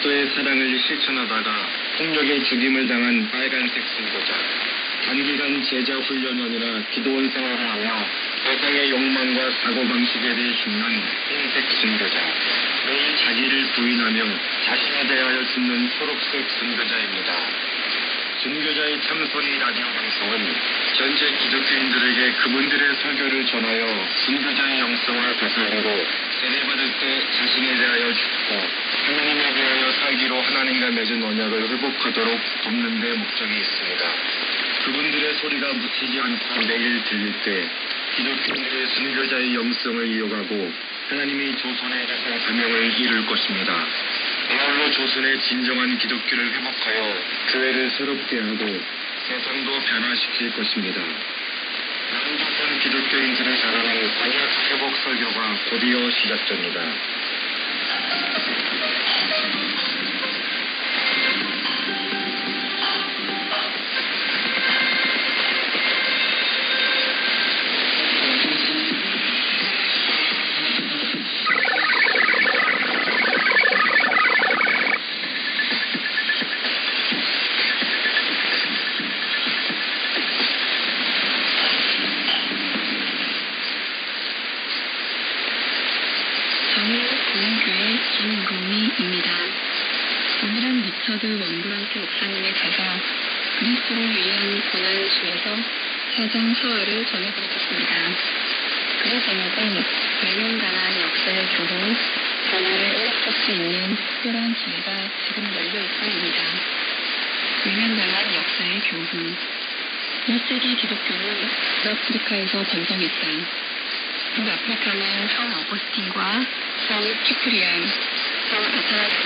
그리스도의 사랑을 실천하다가 폭력의 죽임을 당한 빨간색 신고자 단기간 제자 훈련원이나 기도원 생활을 하며 세상의 욕망과 사고방식에 대해 죽는 흰색 순교자, 매일 자기를 부인하며 자신에 대하여 죽는 초록색 순교자입니다. 순교자의 참소리 라디오 방송은 전체 기독교인들에게 그분들의 설교를 전하여 순교자의 영성을 되살리고 세례받을 때 자신에 대하여 죽고 하나님에 대하여 살기로 하나님과 맺은 언약을 회복하도록 돕는 데 목적이 있습니다. 그분들의 소리가 묻히지 않고 매일 들릴 때 기독교인들의 순교자의 영성을 이어가고 하나님이 조선의 해서 사명을 이룰 것입니다. 그야말로 조선의 진정한 기독교를 회복하여 교회를 새롭게 하고 세상도 변화시킬 것입니다. 남조선 기독교인들을 자랑하는 언약 회복 설교가 곧이어 시작됩니다. 원브란트 목사님에 가서 그리스도를 위한 고난 중에서 사장 하와를 전해드리겠습니다. 그의 제목은 멸망당한 역사의 교훈, 변화를 일으킬 수 있는 특별한 기회가 지금 열려있다입니다. 멸망당한 역사의 교훈. 1세기 기독교는 북아프리카에서 번성했다. 북아프리카는 성 어거스틴과 성 큐프리안, 성 아타나스